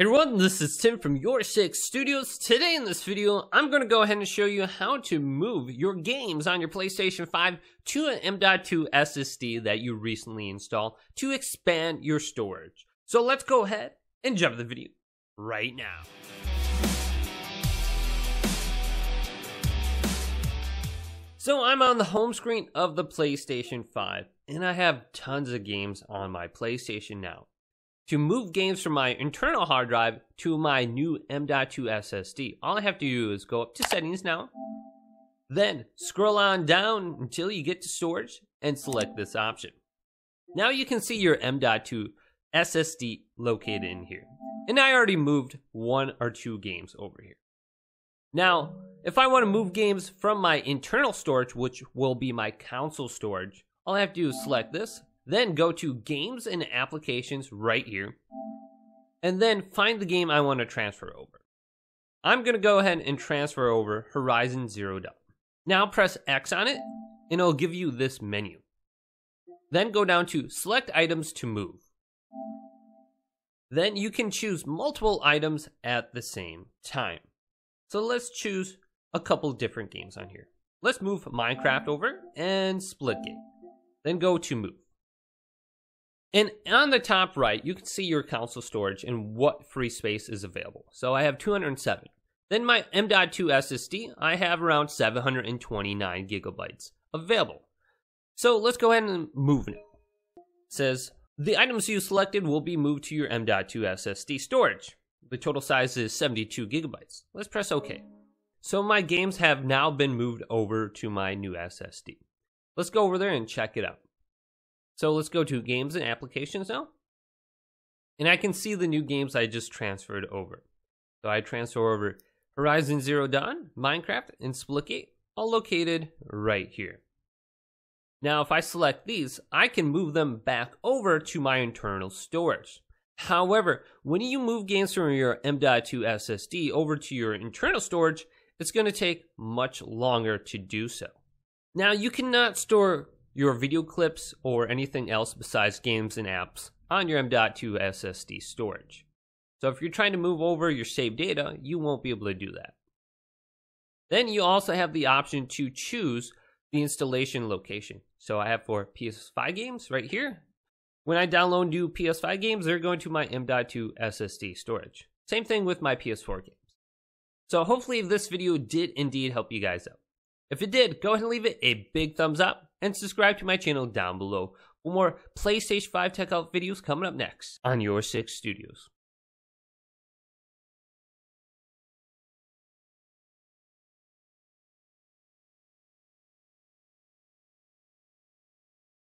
Hey everyone, this is Tim from Your Six Studios. Today in this video, I'm going to go ahead and show you how to move your games on your PlayStation 5 to an M.2 SSD that you recently installed to expand your storage. So let's go ahead and jump to the video right now. So I'm on the home screen of the PlayStation 5, and I have tons of games on my PlayStation now. To move games from my internal hard drive to my new M.2 SSD, all I have to do is go up to settings now, then scroll on down until you get to storage and select this option. Now you can see your M.2 SSD located in here. And I already moved one or two games over here. Now, if I want to move games from my internal storage, which will be my console storage, all I have to do is select this. Then go to Games and Applications right here, and then find the game I want to transfer over. I'm going to go ahead and transfer over Horizon Zero Dawn. Now press X on it, and it'll give you this menu. Then go down to Select Items to Move. Then you can choose multiple items at the same time. So let's choose a couple different games on here. Let's move Minecraft over and Splitgate. Then go to Move. And on the top right, you can see your console storage and what free space is available. So I have 207. Then my M.2 SSD, I have around 729 gigabytes available. So let's go ahead and move it. It says, the items you selected will be moved to your M.2 SSD storage. The total size is 72 gigabytes. Let's press OK. So my games have now been moved over to my new SSD. Let's go over there and check it out. So let's go to Games and Applications now. And I can see the new games I just transferred over. So I transfer over Horizon Zero Dawn, Minecraft, and Splitgate, all located right here. Now if I select these, I can move them back over to my internal storage. However, when you move games from your M.2 SSD over to your internal storage, it's going to take much longer to do so. Now you cannot store your video clips or anything else besides games and apps on your M.2 SSD storage. So if you're trying to move over your saved data, you won't be able to do that. Then you also have the option to choose the installation location. So I have for PS5 games right here. When I download new PS5 games, they're going to my M.2 SSD storage. Same thing with my PS4 games. So hopefully this video did indeed help you guys out. If it did, go ahead and leave it a big thumbs up and subscribe to my channel down below for more PlayStation 5 tech out videos coming up next on Your Six Studios.